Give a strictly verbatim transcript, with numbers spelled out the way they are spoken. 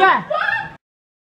Yeah.